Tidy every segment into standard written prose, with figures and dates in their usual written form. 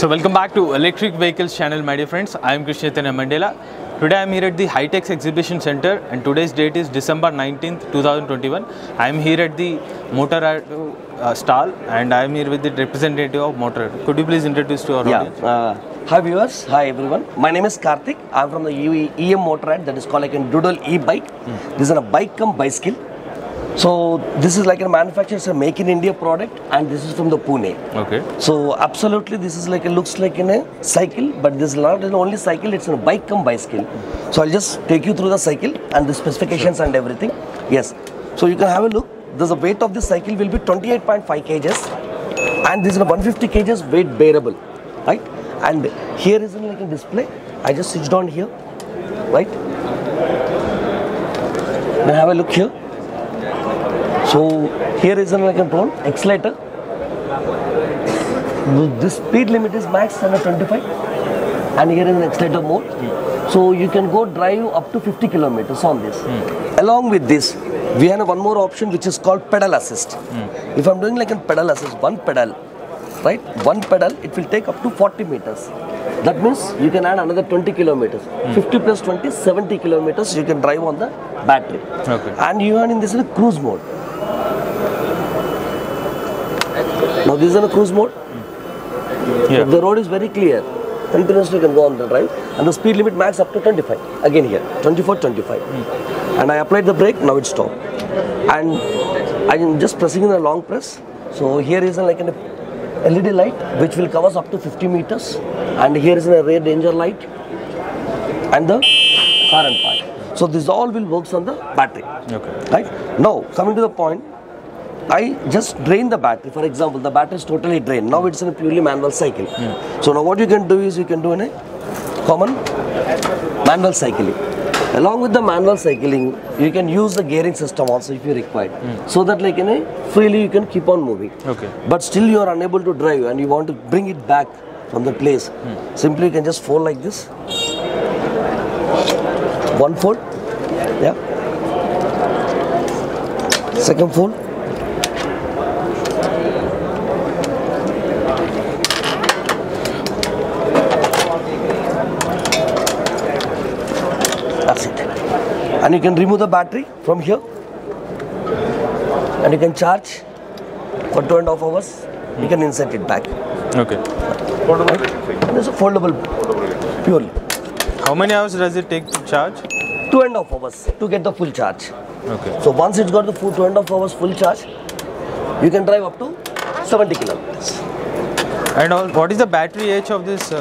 So welcome back to Electric Vehicles Channel, my dear friends. I am Krishna Chaitanya Mandela. Today I am here at the Hitex Exhibition Centre, and today's date is December 19th, 2021. I am here at the Motorrad stall, and I am here with the representative of Motorrad. Could you please introduce to our audience? Hi viewers, hi everyone. My name is Karthik. I am from the EM Motorrad, that is called like a Doodle e-bike. This is a bike cum bicycle. So this is like a manufacturer, it's a Make in India product, and this is from the Pune. Okay. So absolutely, this is like a looks like in a cycle, but this is not an only cycle. It's a bike cum bicycle. So I'll just take you through the cycle and the specifications and everything. Yes. So you can have a look. The weight of this cycle will be 28.5 kgs, and this is a 150 kgs weight bearable, right? And here is like a display. I just switched on here, right? Now have a look here. So here is an control accelerator. This speed limit is max 125, and here is an accelerator mode. So you can go drive up to 50 kilometers on this. Along with this, we have one more option which is called pedal assist. If I'm doing like a pedal assist, one pedal, right? One pedal, it will take up to 40 meters. That means you can add another 20 kilometers. 50 plus 20, 70 kilometers you can drive on the battery. Okay. And you are in this cruise mode. Now this is in a cruise mode. Yeah. The road is very clear. Continuously you can go on the drive, and the speed limit max up to 25. Again here, 24, 25. And I applied the brake. Now it stopped. And I am just pressing in a long press. So here is like an LED light which will cover up to 50 meters. And here is a rear danger light and the current part. So this all will works on the battery. Okay. Right. Now coming to the point. I just drain the battery. For example, the battery is totally drained. Now it's in a purely manual cycle. So now what you can do is you can do in a common manual cycling. Along with the manual cycling, you can use the gearing system also if you required. So that like in a freely you can keep on moving. Okay. But still you are unable to drive and you want to bring it back from the place. Simply you can just fold like this. One fold. Yeah. Second fold. And you can remove the battery from here, and you can charge for 2.5 hours. You can insert it back. Okay. Foldable. Right? It's a foldable. Purely. How many hours does it take to charge? 2.5 hours to get the full charge. Okay. So once it's got the full 2.5 hours full charge, you can drive up to 70 kilometers. And all, what is the battery age of this?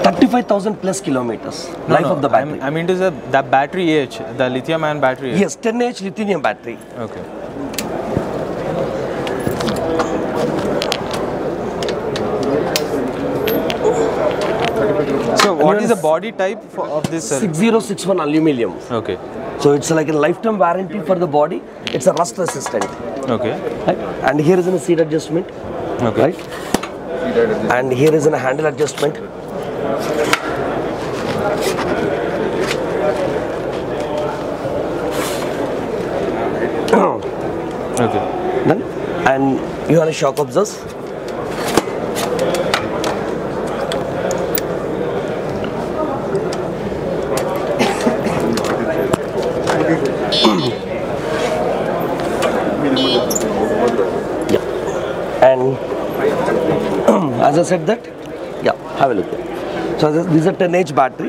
35,000 plus kilometers, life of the battery. I mean, it is the battery age, the lithium ion battery age. Yes, 10H lithium battery. Okay. So, what is the body type of this? 6061 aluminium. Okay. So, it's like a lifetime warranty for the body. It's a rust resistant. Okay. Right? And here is a seat adjustment. Okay. Right? And here is a handle adjustment. Okay. Done. And you have a shock absorbers. Yeah. And as I said that, yeah, have a look. So this is a 10H battery,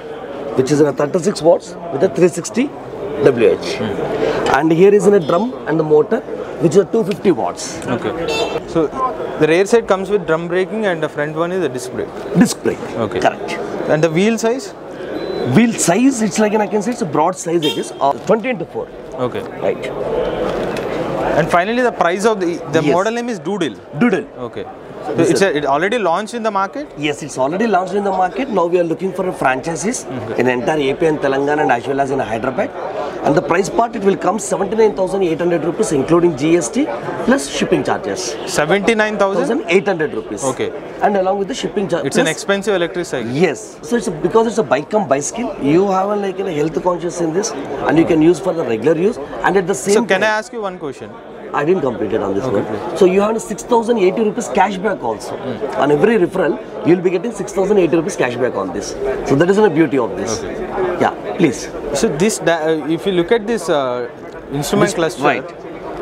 which is in a 36 watts with a 360 Wh. And here is in a drum and the motor, which is 250 watts. Okay. So the rear side comes with drum braking, and the front one is a disc brake. Disc brake. Okay. Correct. And the wheel size? Wheel size, it's like an, I can say it's a broad size. It is 20 into 4. Okay. Right. And finally, the price of the model name is Doodle. Doodle. Okay. So it's already launched in the market? Yes, it's already launched in the market. Now we are looking for franchises in entire AP and Telangana, and as well as in Hyderabad. And the price part, it will come 79,800 rupees including GST plus shipping charges. 79,800 rupees. Okay. And along with the shipping charges. It's an expensive electric cycle. Yes. So it's because it's a bike cum bicycle, you have a, like a health conscious in this, and you can use for the regular use, and at the same time. So can I ask you one question? I didn't complete it on this one. So you have 6,080 rupees cashback also. On every referral, you will be getting 6,080 rupees cashback on this. So that is the beauty of this. Yeah, please. So this, if you look at this instrument cluster, right.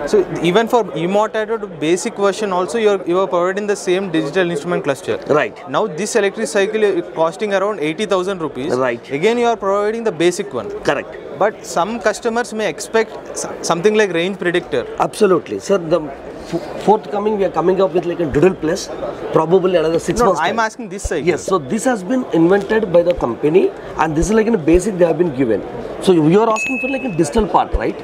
So even for Emotato basic version also you are providing the same digital instrument cluster. Right. Now this electric cycle is costing around 80,000 rupees. Right. Again you are providing the basic one. Correct. But some customers may expect something like range predictor. Absolutely. Sir, the forthcoming we are coming up with like a Doodle Plus, probably another 6 months. No, I am asking this cycle. Yes. So this has been invented by the company and this is like a basic they have been given. So you are asking for like a digital part, right?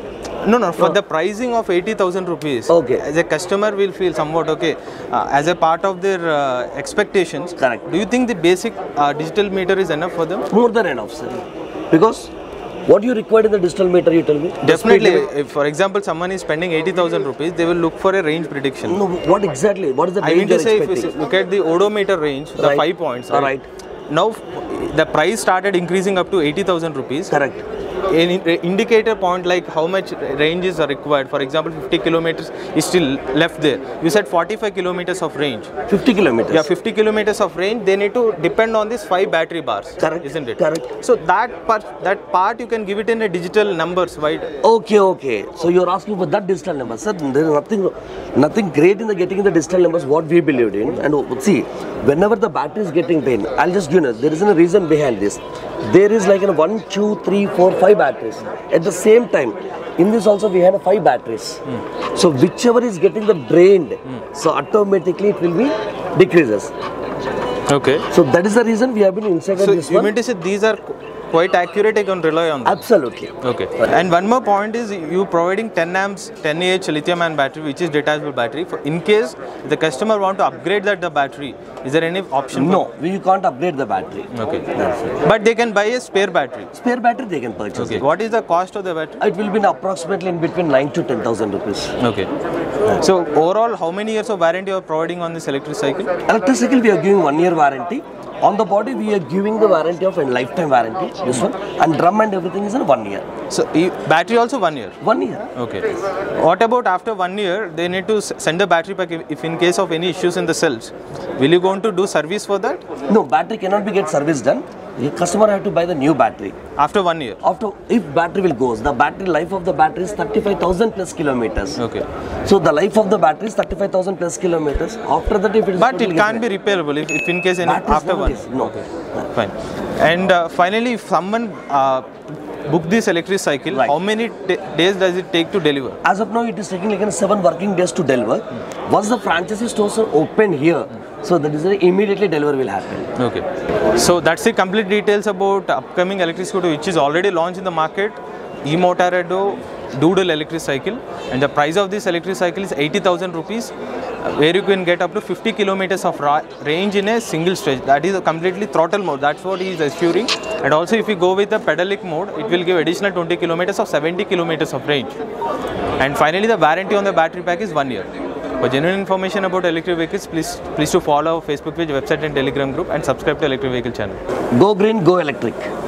No, no. For the pricing of 80,000 rupees, okay. As a customer will feel somewhat okay. As a part of their expectations, correct. Do you think the basic digital meter is enough for them? More than enough, sir. Because what you require in the digital meter, you tell me? Definitely. If, for example, someone is spending 80,000 rupees, they will look for a range prediction. No, what exactly? What is the range you are expecting? I mean to say, if you look at the odometer range, the right. 5 points. Right. Now, the price started increasing up to 80,000 rupees. Correct. An indicator point like how much ranges are required. For example, 50 kilometers is still left there. You said 45 kilometers of range. 50 kilometers. Yeah, 50 kilometers of range. They need to depend on these 5 battery bars. Correct. Isn't it? Correct. So that part you can give it in a digital numbers, right? Okay, okay. So you are asking for that digital number, sir. There is nothing great in the getting in the digital numbers. What we believed in, and see, whenever the battery is getting pain, I'll just give you. There isn't a reason behind this. There is like 1, 2, 3, 4, 5 batteries. At the same time, in this also we had 5 batteries. So whichever is getting the drained, so automatically it will be decreases. Okay. So that is the reason we have been inside this one. So you mean to say these are quite accurate, I can rely on them? Absolutely. Okay. And one more point is you providing 10 amps, 10Ah lithium-ion battery, which is detachable battery. For in case the customer want to upgrade the battery, is there any option? No, you can't upgrade the battery. Okay. That's right. But they can buy a spare battery. Spare battery they can purchase. Okay. What is the cost of the battery? It will be approximately in between 9,000 to 10,000 rupees. Okay. So overall, how many years of warranty you are providing on this electric cycle? Electric cycle we are giving 1 year warranty. On the body, we are giving the warranty of a lifetime warranty, this one, and drum and everything is in 1 year. So, battery also 1 year? 1 year. Okay. What about after 1 year, they need to send the battery pack if in case of any issues in the cells? Will you going to do service for that? No, battery cannot be get service done. The customer has to buy the new battery. After 1 year? After, if battery will goes, the battery life of the battery is 35,000 plus kilometers. Okay. So, the life of the battery is 35,000 plus kilometers. After that, if it is... But it can't be repairable if in case any... After 1 year. No. Okay. Fine. And finally, if someone book this electric cycle, right. How many days does it take to deliver? As of now, it is taking like 7 working days to deliver. Once the franchisee stores are open here, so that is immediately delivery will happen. Okay. So that's the complete details about upcoming electric scooter, which is already launched in the market. E-Motorrad Doodle electric cycle, and the price of this electric cycle is 80,000 rupees, where you can get up to 50 kilometers of range in a single stretch. That is a completely throttle mode, that's what he is assuring. And also if you go with the pedalic mode, it will give additional 20 kilometers of 70 kilometers of range. And finally the warranty on the battery pack is 1 year. For genuine information about electric vehicles, please to follow our Facebook page, website and Telegram group, and subscribe to Electric Vehicle Channel. Go green, go electric.